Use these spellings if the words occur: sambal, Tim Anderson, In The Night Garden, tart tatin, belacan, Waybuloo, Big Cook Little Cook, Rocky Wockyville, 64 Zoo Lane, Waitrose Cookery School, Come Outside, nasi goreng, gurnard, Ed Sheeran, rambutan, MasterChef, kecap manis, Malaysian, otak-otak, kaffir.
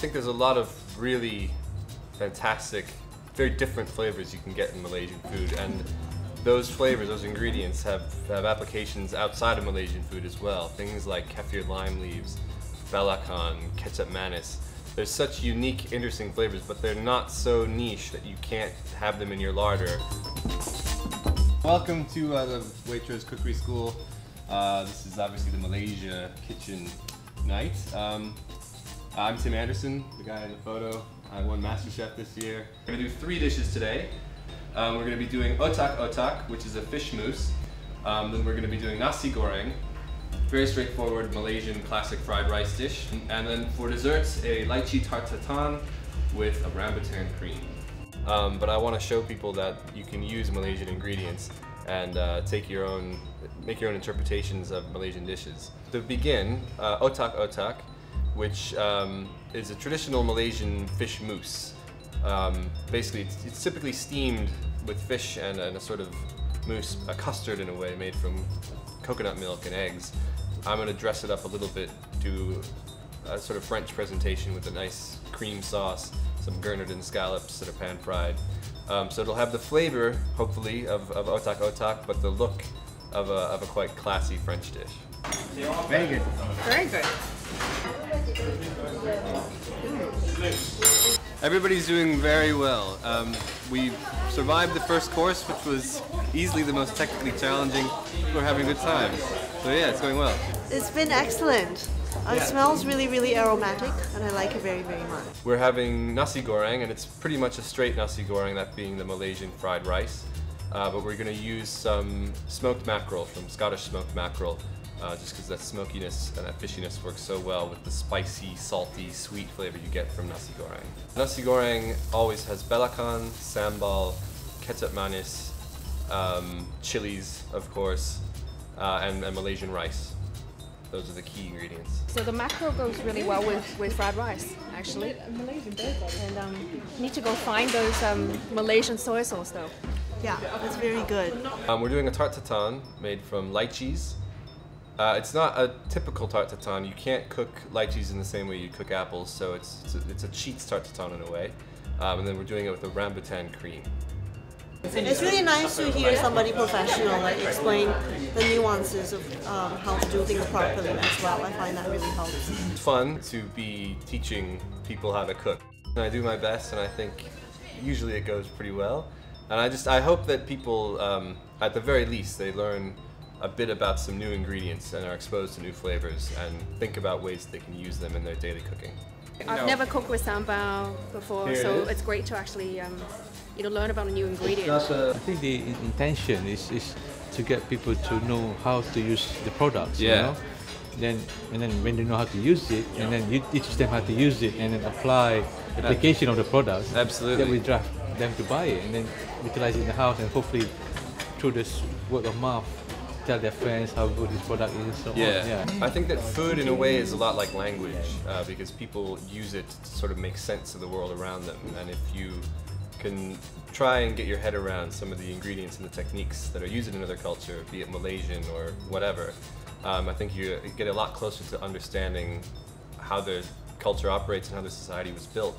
think there's a lot of really fantastic, very different flavors you can get in Malaysian food, and those flavors, those ingredients have applications outside of Malaysian food as well. Things like kaffir lime leaves, belacan, kecap manis. They're such unique, interesting flavors, but they're not so niche that you can't have them in your larder. Welcome to the Waitrose Cookery School. This is obviously the Malaysia kitchen night. I'm Tim Anderson, the guy in the photo. I won MasterChef this year. We're gonna do 3 dishes today. We're going to be doing otak-otak, which is a fish mousse. Then we're going to be doing nasi goreng, very straightforward Malaysian classic fried rice dish. And then for desserts, a lychee tart tatin with a rambutan cream. But I want to show people that you can use Malaysian ingredients and make your own interpretations of Malaysian dishes. To begin, otak-otak, which is a traditional Malaysian fish mousse. Basically, it's typically steamed with fish and a sort of mousse, a custard in a way, made from coconut milk and eggs. I'm going to dress it up a little bit, do a sort of French presentation with a nice cream sauce, some gurnard and scallops that are pan-fried. So it'll have the flavor, hopefully, of otak-otak, but the look of a quite classy French dish. Very good. Very good. Mm. Everybody's doing very well. We survived the first course, which was easily the most technically challenging. We're having a good time. So yeah, it's going well. It's been excellent. It smells really, really aromatic, and I like it very, very much. We're having nasi goreng, and it's pretty much a straight nasi goreng, that being the Malaysian fried rice. But we're going to use some smoked mackerel, from Scottish smoked mackerel, just because that smokiness and that fishiness works so well with the spicy, salty, sweet flavor you get from nasi goreng. Nasi goreng always has belacan, sambal, kecap manis, chilies, of course, and Malaysian rice. Those are the key ingredients. So the mackerel goes really well with fried rice, actually. And need to go find those Malaysian soy sauce, though. Yeah, that's very good. We're doing a tart tatin made from lychees. It's not a typical tart tatin. You can't cook lychees in the same way you cook apples, so it's a cheats tart tatin in a way. And then we're doing it with a rambutan cream. It's really nice to hear somebody professional explain the nuances of how to do things properly as well. I find that really helps. It's fun to be teaching people how to cook. And I do my best, and I think usually it goes pretty well. And I hope that people, at the very least, they learn a bit about some new ingredients and are exposed to new flavors and think about ways they can use them in their daily cooking. I've never cooked with sambal before, so it's great to actually learn about a new ingredient. I think the intention is to get people to know how to use the products, you know? And then when they know how to use it, and then you teach them how to use it, and then application of the products, absolutely. Then we draft them to buy it, and then utilize it in the house, and hopefully through this word of mouth, tell their friends how good this product is and so on. Yeah, I think that food in a way is a lot like language because people use it to sort of make sense of the world around them, and if you can try and get your head around some of the ingredients and the techniques that are used in another culture, be it Malaysian or whatever, I think you get a lot closer to understanding how their culture operates and how their society was built.